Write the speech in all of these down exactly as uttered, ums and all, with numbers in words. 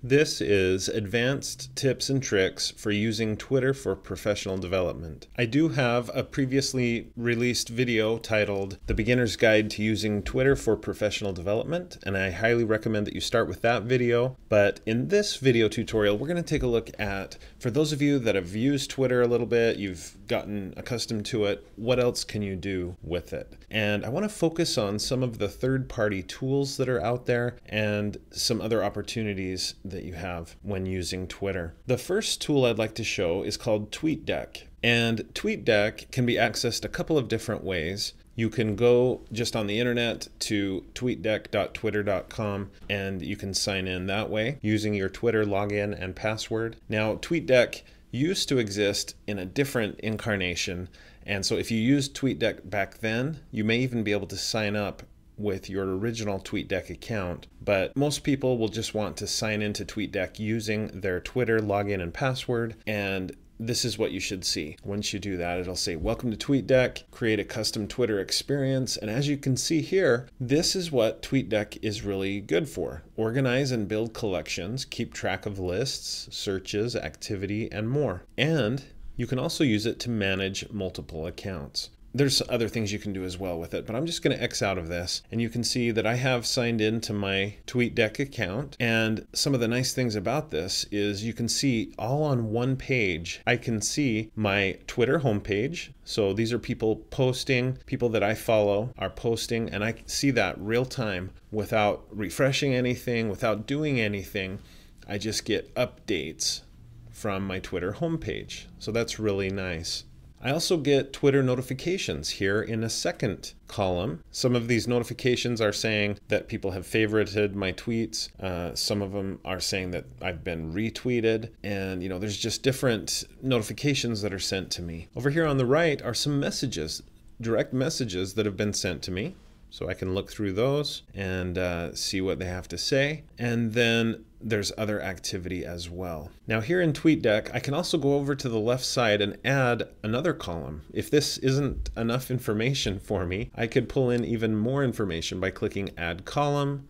This is Advanced Tips and Tricks for Using Twitter for Professional Development. I do have a previously released video titled The Beginner's Guide to Using Twitter for Professional Development, and I highly recommend that you start with that video. But in this video tutorial, we're going to take a look at, for those of you that have used Twitter a little bit, you've gotten accustomed to it, what else can you do with it? And I want to focus on some of the third-party tools that are out there and some other opportunities that you have when using Twitter. The first tool I'd like to show is called TweetDeck. And TweetDeck can be accessed a couple of different ways. You can go just on the internet to tweetdeck dot twitter dot com and you can sign in that way using your Twitter login and password. Now, TweetDeck used to exist in a different incarnation, and so if you used TweetDeck back then, you may even be able to sign up with your original TweetDeck account, but most people will just want to sign into TweetDeck using their Twitter login and password, and this is what you should see. Once you do that, it'll say, welcome to TweetDeck, create a custom Twitter experience. And as you can see here, this is what TweetDeck is really good for. Organize and build collections, keep track of lists, searches, activity, and more. And you can also use it to manage multiple accounts. There's other things you can do as well with it, but I'm just going to X out of this, and you can see that I have signed into my TweetDeck account. And some of the nice things about this is you can see all on one page. I can see my Twitter homepage. So these are people posting, people that I follow are posting, and I see that real time without refreshing anything, without doing anything. I just get updates from my Twitter homepage. So that's really nice. I also get Twitter notifications here in a second column. Some of these notifications are saying that people have favorited my tweets. Uh, some of them are saying that I've been retweeted, and you know, there's just different notifications that are sent to me. Over here on the right are some messages, direct messages that have been sent to me. So I can look through those and uh, see what they have to say. And then there's other activity as well. Now here in TweetDeck, I can also go over to the left side and add another column. If this isn't enough information for me, I could pull in even more information by clicking Add Column,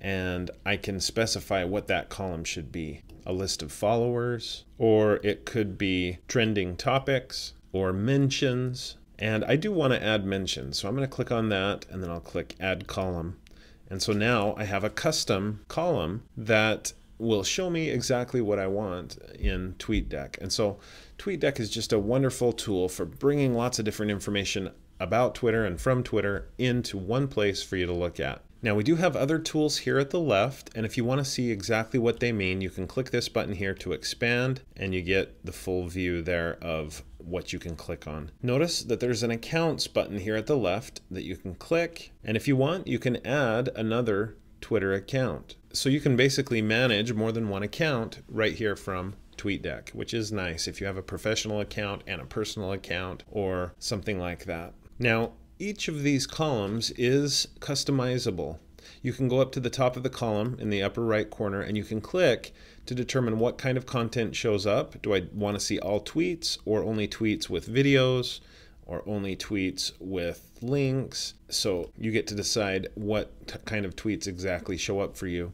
and I can specify what that column should be. A list of followers, or it could be trending topics, or mentions. And I do want to add mentions, so I'm going to click on that, and then I'll click Add Column. And so now I have a custom column that will show me exactly what I want in TweetDeck. And so TweetDeck is just a wonderful tool for bringing lots of different information about Twitter and from Twitter into one place for you to look at. Now we do have other tools here at the left, and if you want to see exactly what they mean, you can click this button here to expand, and you get the full view there of what you can click on. Notice that there's an accounts button here at the left that you can click, and if you want, you can add another Twitter account. So you can basically manage more than one account right here from TweetDeck, which is nice if you have a professional account and a personal account or something like that. Now, each of these columns is customizable. You can go up to the top of the column in the upper right corner, and you can click to determine what kind of content shows up. Do I want to see all tweets, or only tweets with videos, or only tweets with links? So you get to decide what kind of tweets exactly show up for you.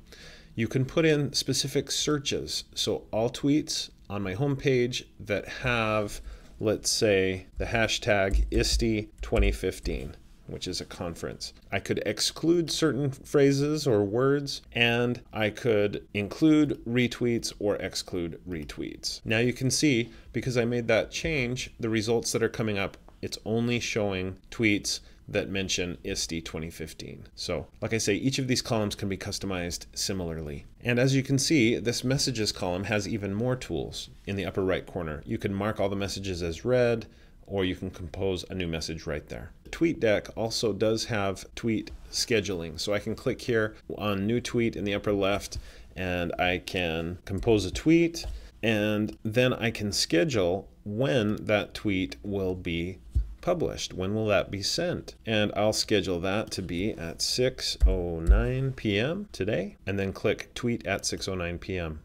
You can put in specific searches. So all tweets on my homepage that have, let's say, the hashtag I S T E twenty fifteen, which is a conference. I could exclude certain phrases or words, and I could include retweets or exclude retweets. Now you can see, because I made that change, the results that are coming up, it's only showing tweets that mention I S T E twenty fifteen. So like I say, each of these columns can be customized similarly. And as you can see, this messages column has even more tools in the upper right corner. You can mark all the messages as read, or you can compose a new message right there. TweetDeck also does have tweet scheduling. So I can click here on new tweet in the upper left, and I can compose a tweet, and then I can schedule when that tweet will be published. When will that be sent? And I'll schedule that to be at six oh nine p m today, and then click tweet at six oh nine p m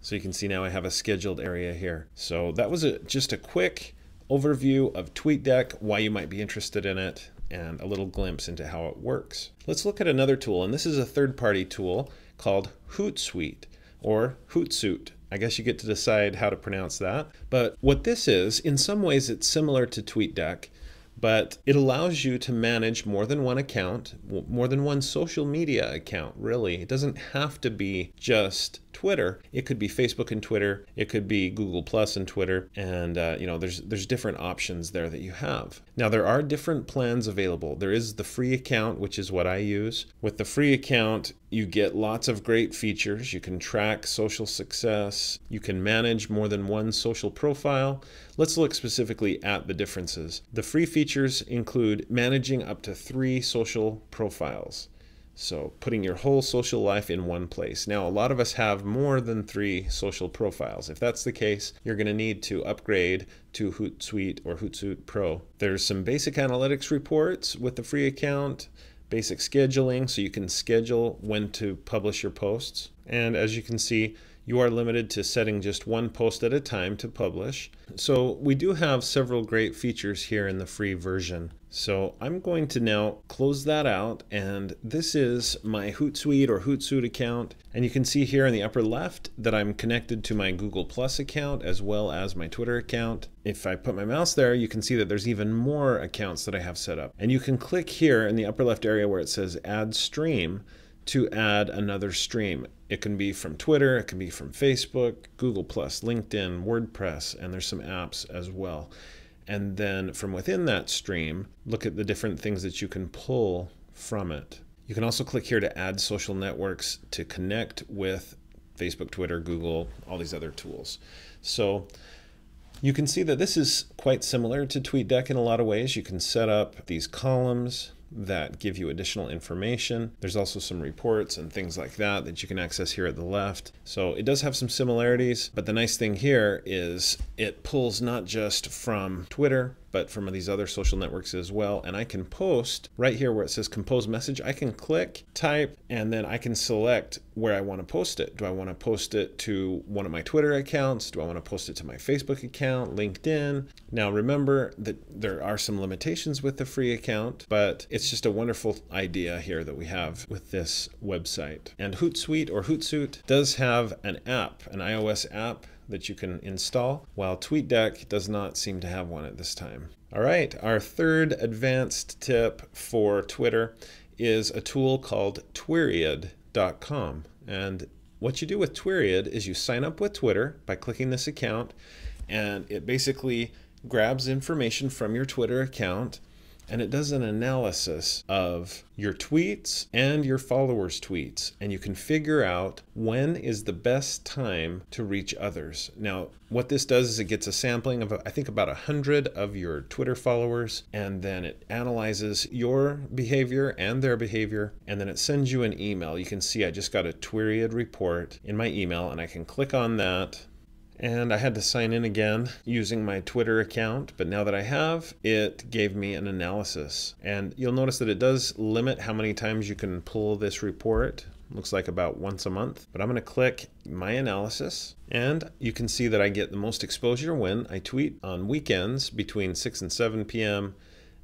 So you can see now I have a scheduled area here. So that was a, just a quick overview of TweetDeck, why you might be interested in it, and a little glimpse into how it works. Let's look at another tool, and this is a third-party tool called Hootsuite, or Hootsuite. I guess you get to decide how to pronounce that. But what this is, in some ways it's similar to TweetDeck, but it allows you to manage more than one account, more than one social media account, really. It doesn't have to be just Twitter. It could be Facebook and Twitter. It could be Google Plus and Twitter. And, uh, you know, there's, there's different options there that you have. Now, there are different plans available. There is the free account, which is what I use. With the free account, you get lots of great features. You can track social success. You can manage more than one social profile. Let's look specifically at the differences. The free features include managing up to three social profiles. So putting your whole social life in one place. Now, a lot of us have more than three social profiles. If that's the case, you're going to need to upgrade to Hootsuite or Hootsuite Pro. There's some basic analytics reports with the free account, basic scheduling, so you can schedule when to publish your posts. And as you can see, you are limited to setting just one post at a time to publish. So we do have several great features here in the free version. So I'm going to now close that out, and this is my Hootsuite or Hootsuite account. And you can see here in the upper left that I'm connected to my Google Plus account as well as my Twitter account. If I put my mouse there, you can see that there's even more accounts that I have set up. And you can click here in the upper left area where it says Add Stream to add another stream. It can be from Twitter, it can be from Facebook, Google Plus, LinkedIn, WordPress, and there's some apps as well. And then from within that stream, look at the different things that you can pull from it. You can also click here to add social networks to connect with Facebook, Twitter, Google, all these other tools. So you can see that this is quite similar to TweetDeck in a lot of ways. You can set up these columns that give you additional information. There's also some reports and things like that that you can access here at the left. So it does have some similarities, but the nice thing here is it pulls not just from Twitter, but from these other social networks as well. And I can post right here where it says compose message. I can click, type, and then I can select where I want to post it. Do I want to post it to one of my Twitter accounts? Do I want to post it to my Facebook account, LinkedIn? Now remember that there are some limitations with the free account, but it's It's just a wonderful idea here that we have with this website. And Hootsuite or Hootsuite does have an app, an iOS app that you can install, while TweetDeck does not seem to have one at this time. All right, our third advanced tip for Twitter is a tool called twirid dot com. And what you do with Tweriod is you sign up with Twitter by clicking this account, and it basically grabs information from your Twitter account, and it does an analysis of your tweets and your followers' tweets, and you can figure out when is the best time to reach others. Now, what this does is it gets a sampling of, I think, about one hundred of your Twitter followers, and then it analyzes your behavior and their behavior, and then it sends you an email. You can see I just got a Tweriod report in my email, and I can click on that. And I had to sign in again using my Twitter account, but now that I have, it gave me an analysis. And you'll notice that it does limit how many times you can pull this report. Looks like about once a month, but I'm going to click my analysis, and you can see that I get the most exposure when I tweet on weekends between six and seven P M,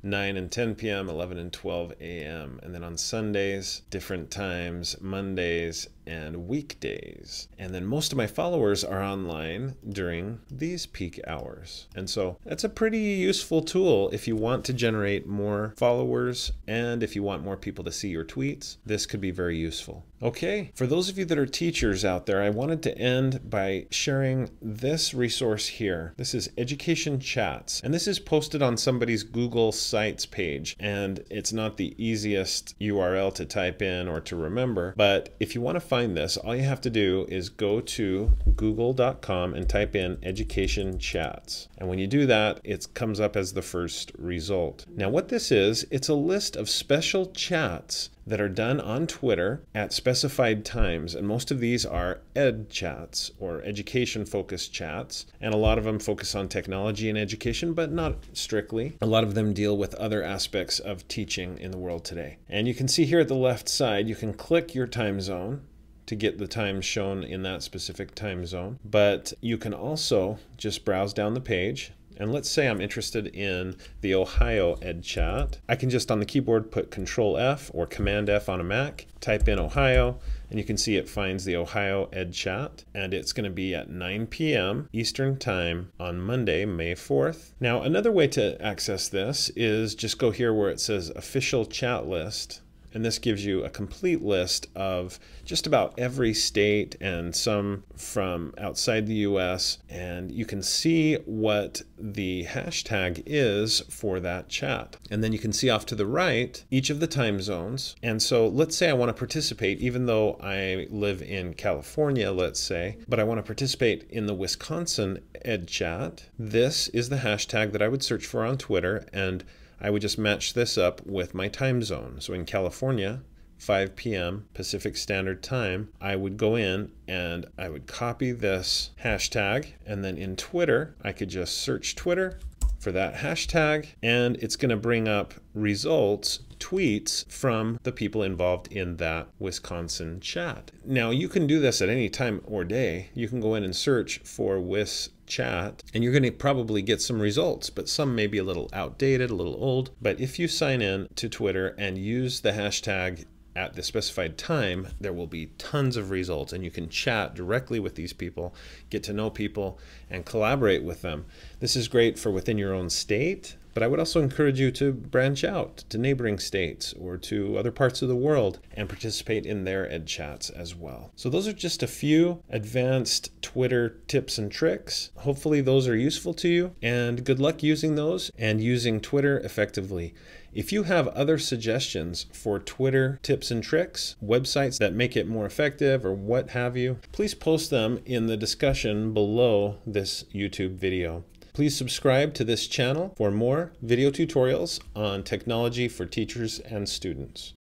nine and ten P M, eleven and twelve A M, and then on Sundays, different times, Mondays, and weekdays. And then most of my followers are online during these peak hours. And so that's a pretty useful tool if you want to generate more followers and if you want more people to see your tweets. This could be very useful. Okay, for those of you that are teachers out there, I wanted to end by sharing this resource here. This is Education Chats, and this is posted on somebody's Google Sites page, and it's not the easiest U R L to type in or to remember, but if you want to find this, all you have to do is go to google dot com and type in Education Chats, and when you do that, it comes up as the first result. Now what this is, it's a list of special chats that are done on Twitter at specified times, and most of these are ed chats or education focused chats, and a lot of them focus on technology and education, but not strictly. A lot of them deal with other aspects of teaching in the world today. And you can see here at the left side, you can click your time zone to get the time shown in that specific time zone, but you can also just browse down the page And let's say I'm interested in the Ohio Ed Chat. I can just on the keyboard put Control F or Command F on a Mac, type in Ohio, and you can see it finds the Ohio Ed Chat, and it's going to be at nine p m Eastern Time on Monday, May fourth. Now, another way to access this is just go here where it says Official Chat List. And this gives you a complete list of just about every state and some from outside the U S. And you can see what the hashtag is for that chat. And then you can see off to the right each of the time zones. And so let's say I want to participate, even though I live in California, let's say, but I want to participate in the Wisconsin Ed Chat. This is the hashtag that I would search for on Twitter, and I would just match this up with my time zone. So in California, five p m Pacific Standard Time, I would go in and I would copy this hashtag. And then in Twitter, I could just search Twitter for that hashtag, and it's going to bring up results, tweets from the people involved in that Wisconsin chat. Now you can do this at any time or day. You can go in and search for Wis Chat, and you're going to probably get some results, but some may be a little outdated, a little old. But if you sign in to Twitter and use the hashtag at the specified time, there will be tons of results, and you can chat directly with these people, get to know people, and collaborate with them. This is great for within your own state, but I would also encourage you to branch out to neighboring states or to other parts of the world and participate in their ed chats as well. So those are just a few advanced Twitter tips and tricks. Hopefully those are useful to you, and good luck using those and using Twitter effectively. If you have other suggestions for Twitter tips and tricks, websites that make it more effective or what have you, please post them in the discussion below this YouTube video. Please subscribe to this channel for more video tutorials on technology for teachers and students.